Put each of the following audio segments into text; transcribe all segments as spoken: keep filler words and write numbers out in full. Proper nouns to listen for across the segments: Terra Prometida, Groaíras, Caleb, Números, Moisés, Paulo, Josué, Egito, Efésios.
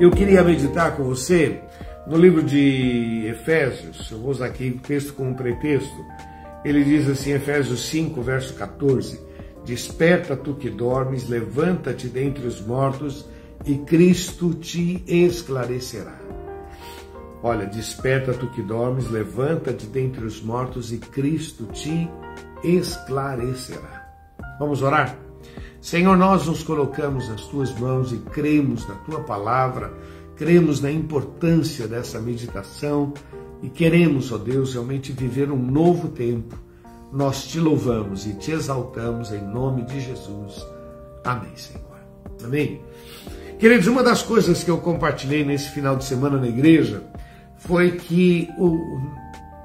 Eu queria meditar com você no livro de Efésios. Eu vou usar aqui o texto como pretexto. Ele diz assim, Efésios cinco, verso catorze: Desperta tu que dormes, levanta-te dentre os mortos e Cristo te esclarecerá. Olha, desperta tu que dormes, levanta-te dentre os mortos e Cristo te esclarecerá. Vamos orar? Senhor, nós nos colocamos nas Tuas mãos e cremos na Tua palavra, cremos na importância dessa meditação e queremos, ó Deus, realmente viver um novo tempo. Nós Te louvamos e Te exaltamos em nome de Jesus. Amém, Senhor. Amém. Queridos, uma das coisas que eu compartilhei nesse final de semana na igreja foi que o,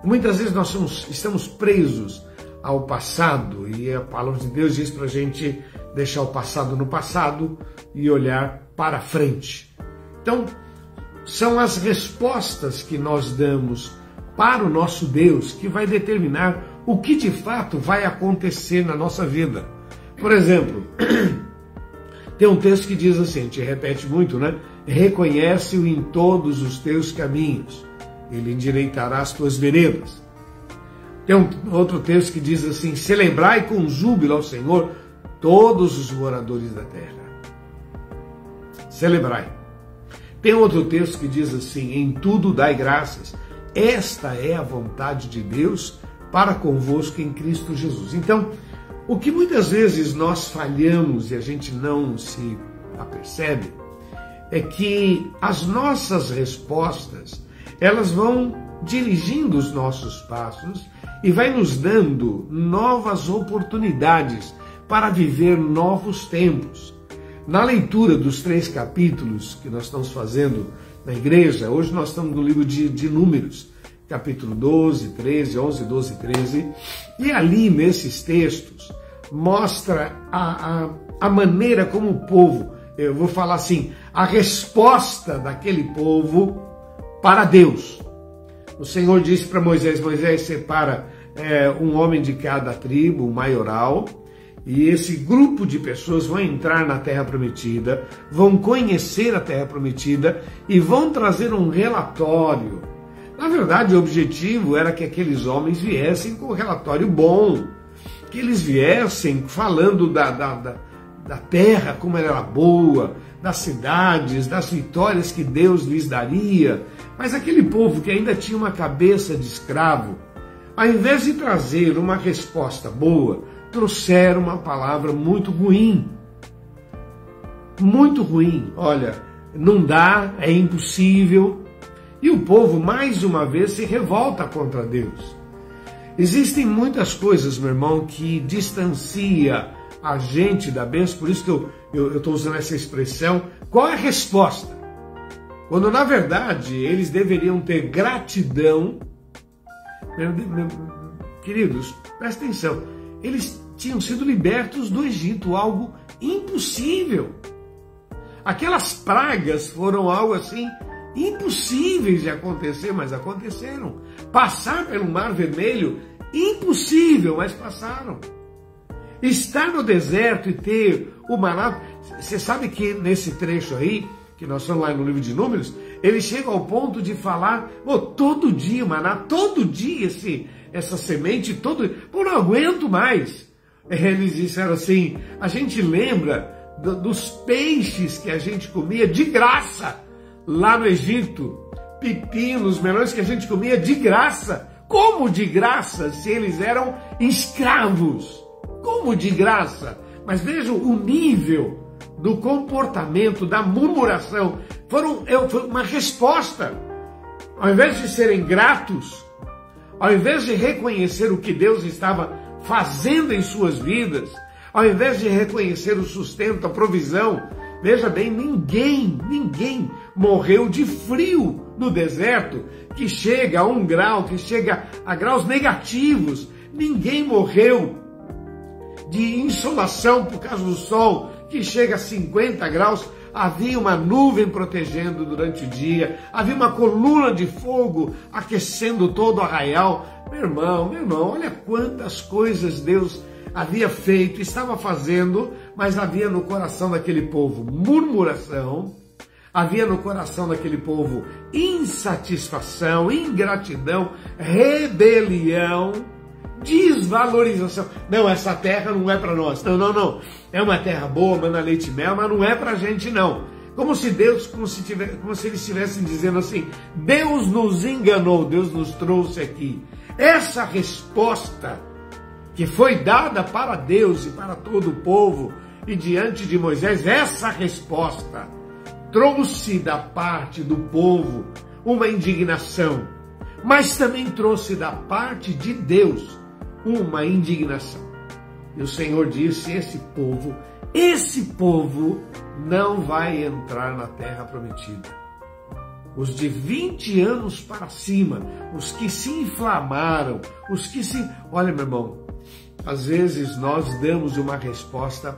muitas vezes nós somos, estamos presos ao passado, e a palavra de Deus diz para a gente deixar o passado no passado e olhar para frente. Então, são as respostas que nós damos para o nosso Deus que vai determinar o que de fato vai acontecer na nossa vida. Por exemplo, tem um texto que diz assim, a gente repete muito, né? Reconhece-o em todos os teus caminhos, ele endireitará as tuas veredas. Tem um outro texto que diz assim, celebrai com júbilo ao Senhor todos os moradores da terra. Celebrai. Tem outro texto que diz assim, em tudo dai graças, esta é a vontade de Deus para convosco em Cristo Jesus. Então, o que muitas vezes nós falhamos e a gente não se apercebe, é que as nossas respostas, elas vão dirigindo os nossos passos e vai nos dando novas oportunidades para viver novos tempos. Na leitura dos três capítulos que nós estamos fazendo na igreja, hoje nós estamos no livro de, de Números, capítulo doze, treze, onze, doze, treze, e ali nesses textos mostra a, a, a maneira como o povo, eu vou falar assim, a resposta daquele povo para Deus. O Senhor disse para Moisés, Moisés separa é, um homem de cada tribo, um maioral, e esse grupo de pessoas vão entrar na Terra Prometida, vão conhecer a Terra Prometida e vão trazer um relatório. Na verdade, o objetivo era que aqueles homens viessem com um relatório bom, que eles viessem falando da, da, da, da terra, como ela era boa, das cidades, das vitórias que Deus lhes daria. Mas aquele povo que ainda tinha uma cabeça de escravo, ao invés de trazer uma resposta boa, trouxeram uma palavra muito ruim. Muito ruim. Olha, não dá, é impossível. E o povo, mais uma vez, se revolta contra Deus. Existem muitas coisas, meu irmão, que distancia a gente da bênção. Por isso que eu eu estou usando essa expressão. Qual é a resposta? Quando, na verdade, eles deveriam ter gratidão. Meu, meu, queridos, presta atenção. Eles tinham sido libertos do Egito, algo impossível. Aquelas pragas foram algo assim impossíveis de acontecer, mas aconteceram. Passar pelo Mar Vermelho, impossível, mas passaram. Estar no deserto e ter o maná. Você sabe que nesse trecho aí, que nós estamos lá no livro de Números, ele chega ao ponto de falar, oh, todo dia maná, todo dia esse, essa semente, todo dia, oh, não aguento mais. Eles disseram assim, a gente lembra do, dos peixes que a gente comia de graça, lá no Egito, pepinos, melões que a gente comia de graça. Como de graça se eles eram escravos? Como de graça? Mas vejam o nível do comportamento, da murmuração. Foram, foi uma resposta. Ao invés de serem gratos, ao invés de reconhecer o que Deus estava fazendo em suas vidas, ao invés de reconhecer o sustento, a provisão, veja bem, ninguém, ninguém morreu de frio no deserto, que chega a um grau, que chega a graus negativos. Ninguém morreu de insolação por causa do sol, que chega a cinquenta graus. Havia uma nuvem protegendo durante o dia, havia uma coluna de fogo aquecendo todo o arraial. Meu irmão, meu irmão, olha quantas coisas Deus havia feito, estava fazendo, mas havia no coração daquele povo murmuração, havia no coração daquele povo insatisfação, ingratidão, rebelião, desvalorização. Não, essa terra não é para nós. Não, não, não. É uma terra boa, manda leite e mel, mas não é para a gente, não. Como se Deus, como se, tiver, como se eles estivessem dizendo assim: Deus nos enganou, Deus nos trouxe aqui. Essa resposta que foi dada para Deus e para todo o povo e diante de Moisés, essa resposta trouxe da parte do povo uma indignação, mas também trouxe da parte de Deus uma indignação. E o Senhor disse: esse povo, esse povo não vai entrar na terra prometida. Os de vinte anos para cima, os que se inflamaram, os que se... Olha, meu irmão, às vezes nós damos uma resposta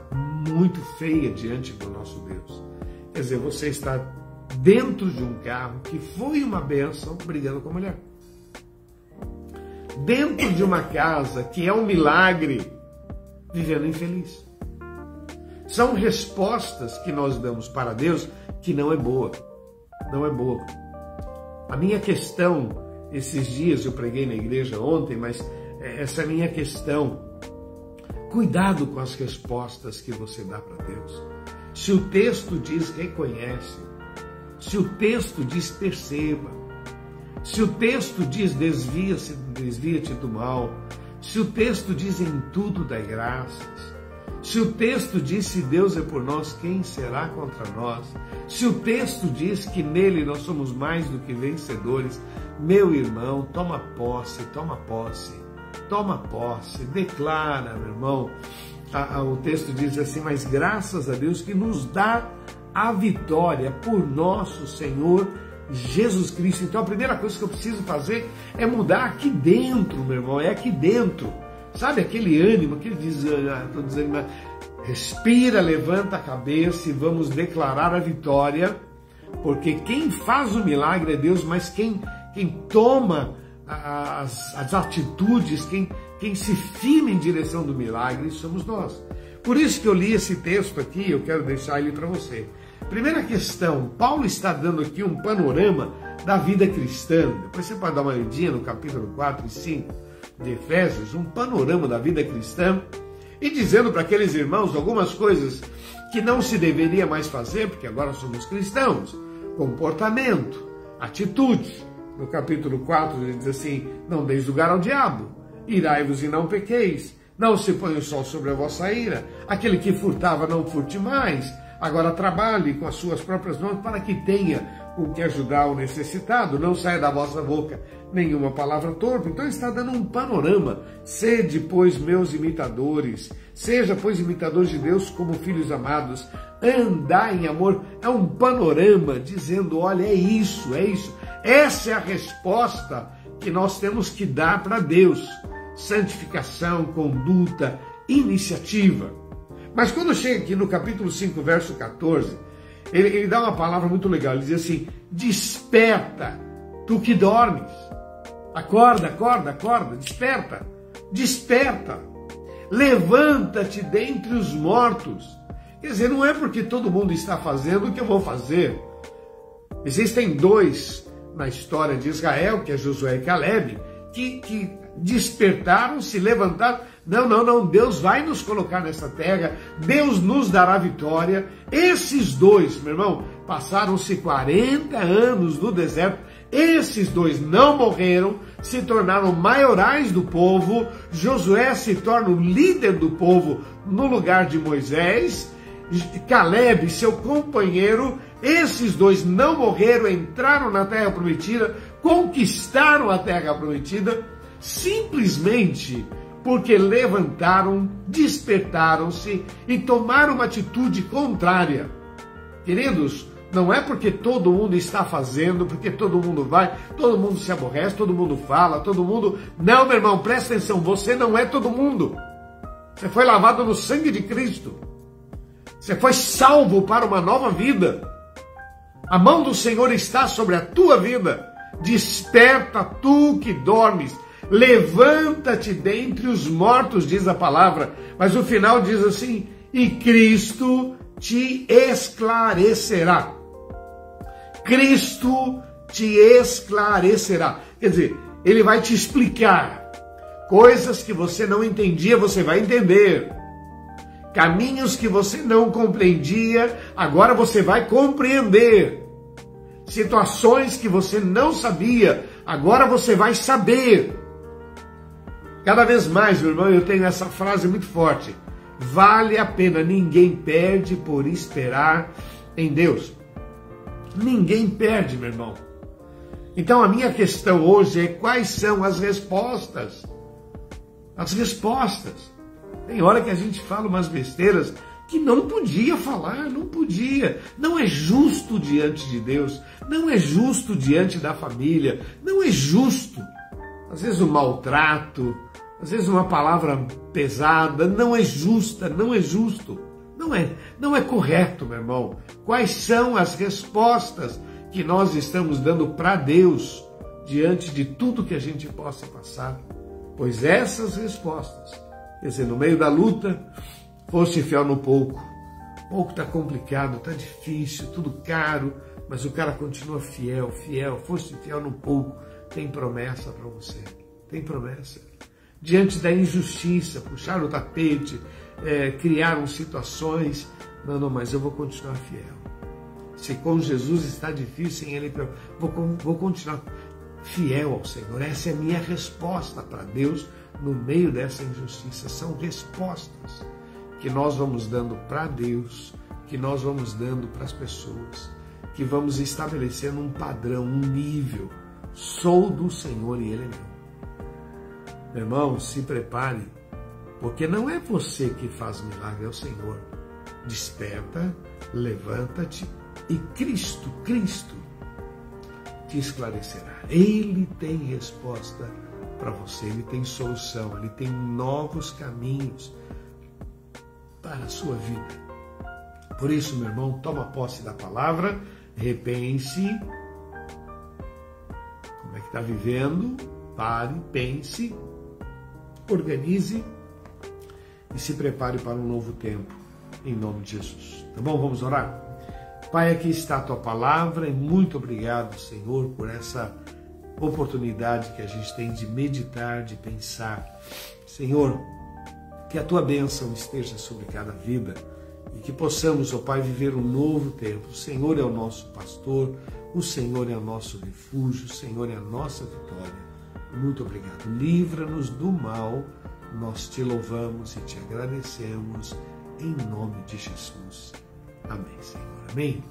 muito feia diante do nosso Deus. Quer dizer, você está dentro de um carro que foi uma bênção brigando com a mulher. Dentro de uma casa que é um milagre vivendo infeliz. São respostas que nós damos para Deus que não é boa. Não é boa. A minha questão, esses dias eu preguei na igreja ontem, mas essa é a minha questão. Cuidado com as respostas que você dá para Deus. Se o texto diz reconhece, se o texto diz perceba, se o texto diz desvia-se, desvia-te do mal, se o texto diz em tudo dai graças, se o texto diz se Deus é por nós, quem será contra nós, se o texto diz que nele nós somos mais do que vencedores, meu irmão, toma posse, toma posse, toma posse, declara, meu irmão. O texto diz assim: mas graças a Deus que nos dá a vitória por nosso Senhor Jesus Cristo. Então a primeira coisa que eu preciso fazer é mudar aqui dentro, meu irmão, é aqui dentro. Sabe aquele ânimo, aquele desânimo, ah, tô desanimado. Respira, levanta a cabeça e vamos declarar a vitória, porque quem faz o milagre é Deus, mas quem, quem toma as, as atitudes, quem... Quem se firma em direção do milagre somos nós. Por isso que eu li esse texto aqui, eu quero deixar ele para você. Primeira questão, Paulo está dando aqui um panorama da vida cristã. Depois você pode dar uma olhadinha no capítulo quatro e cinco de Efésios, um panorama da vida cristã, e dizendo para aqueles irmãos algumas coisas que não se deveria mais fazer, porque agora somos cristãos. Comportamento, atitude. No capítulo quatro ele diz assim: não deis lugar ao diabo. Irai-vos e não pequeis, não se põe o sol sobre a vossa ira, aquele que furtava não furte mais, agora trabalhe com as suas próprias mãos para que tenha o que ajudar o necessitado, não saia da vossa boca nenhuma palavra torpe. Então está dando um panorama: sede, pois, meus imitadores, seja, pois, imitadores de Deus como filhos amados, andai em amor. É um panorama dizendo: olha, é isso, é isso, essa é a resposta que nós temos que dar para Deus. Santificação, conduta, iniciativa. Mas quando chega aqui no capítulo cinco, verso quatorze, ele, ele dá uma palavra muito legal, ele diz assim: desperta, tu que dormes, acorda, acorda, acorda, desperta, desperta, levanta-te dentre os mortos. Quer dizer, não é porque todo mundo está fazendo que eu vou fazer. Existem dois na história de Israel, que é Josué e Caleb, que, que despertaram, se levantaram. Não, não, não, Deus vai nos colocar nessa terra, Deus nos dará vitória. Esses dois, meu irmão, passaram-se quarenta anos no deserto, esses dois não morreram, se tornaram maiorais do povo. Josué se torna o líder do povo no lugar de Moisés, Caleb, seu companheiro. Esses dois não morreram, entraram na terra prometida, conquistaram a terra prometida, simplesmente porque levantaram, despertaram-se e tomaram uma atitude contrária. Queridos, não é porque todo mundo está fazendo, porque todo mundo vai, todo mundo se aborrece, todo mundo fala, todo mundo... Não, meu irmão, presta atenção, você não é todo mundo. Você foi lavado no sangue de Cristo. Você foi salvo para uma nova vida. A mão do Senhor está sobre a tua vida. Desperta, tu que dormes. Levanta-te dentre os mortos, diz a palavra. Mas o final diz assim: e Cristo te esclarecerá. Cristo te esclarecerá. Quer dizer, ele vai te explicar. Coisas que você não entendia, você vai entender. Caminhos que você não compreendia, agora você vai compreender. Situações que você não sabia, agora você vai saber. Cada vez mais, meu irmão, eu tenho essa frase muito forte. Vale a pena, ninguém perde por esperar em Deus. Ninguém perde, meu irmão. Então a minha questão hoje é: quais são as respostas? As respostas. Tem hora que a gente fala umas besteiras que não podia falar, não podia. Não é justo diante de Deus, não é justo diante da família, não é justo. Às vezes um maltrato, às vezes uma palavra pesada, não é justa, não é justo. Não é, não é correto, meu irmão. Quais são as respostas que nós estamos dando para Deus diante de tudo que a gente possa passar? Pois essas respostas, quer dizer, no meio da luta, foste fiel no pouco. O pouco está complicado, está difícil, tudo caro, mas o cara continua fiel, fiel, foste fiel no pouco. Tem promessa para você, tem promessa. Diante da injustiça, puxar o tapete, é, criaram situações, não, não, mas eu vou continuar fiel. Se com Jesus está difícil, sem Ele, eu vou, vou continuar fiel ao Senhor. Essa é a minha resposta para Deus no meio dessa injustiça. São respostas que nós vamos dando para Deus, que nós vamos dando para as pessoas, que vamos estabelecendo um padrão, um nível. Sou do Senhor e Ele é meu. Meu irmão, se prepare, porque não é você que faz o milagre, é o Senhor. Desperta, levanta-te e Cristo, Cristo te esclarecerá. Ele tem resposta para você, Ele tem solução, Ele tem novos caminhos para a sua vida. Por isso, meu irmão, toma posse da palavra, repense como é que está vivendo, pare, pense, organize e se prepare para um novo tempo, em nome de Jesus. Tá bom? Vamos orar? Pai, aqui está a Tua palavra e muito obrigado, Senhor, por essa oportunidade que a gente tem de meditar, de pensar. Senhor, que a Tua bênção esteja sobre cada vida e que possamos, ó Pai, viver um novo tempo. O Senhor é o nosso pastor, o Senhor é o nosso refúgio, o Senhor é a nossa vitória. Muito obrigado. Livra-nos do mal, nós Te louvamos e Te agradecemos em nome de Jesus. Amém, Senhor. Amém?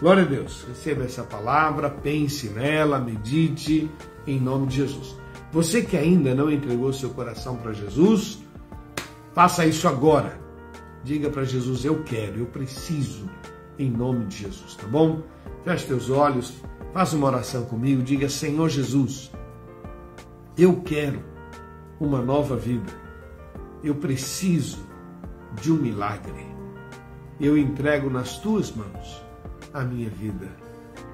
Glória a Deus. Receba essa palavra, pense nela, medite em nome de Jesus. Você que ainda não entregou seu coração para Jesus, faça isso agora. Diga para Jesus: eu quero, eu preciso, em nome de Jesus, tá bom? Feche teus olhos, faça uma oração comigo, diga: Senhor Jesus, eu quero uma nova vida, eu preciso de um milagre. Eu entrego nas Tuas mãos a minha vida,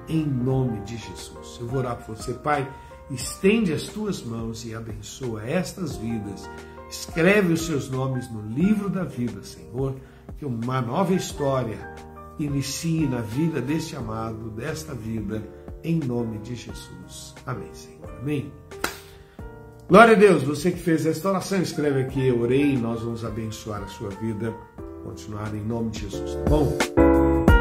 em nome de Jesus. Eu vou orar por você. Pai, estende as Tuas mãos e abençoa estas vidas. Escreve os seus nomes no livro da vida, Senhor, que uma nova história inicie na vida deste amado, desta vida, em nome de Jesus. Amém, Senhor. Amém. Glória a Deus. Você que fez esta oração, escreve aqui: eu orei, e nós vamos abençoar a sua vida. Continuar em nome de Jesus, tá bom?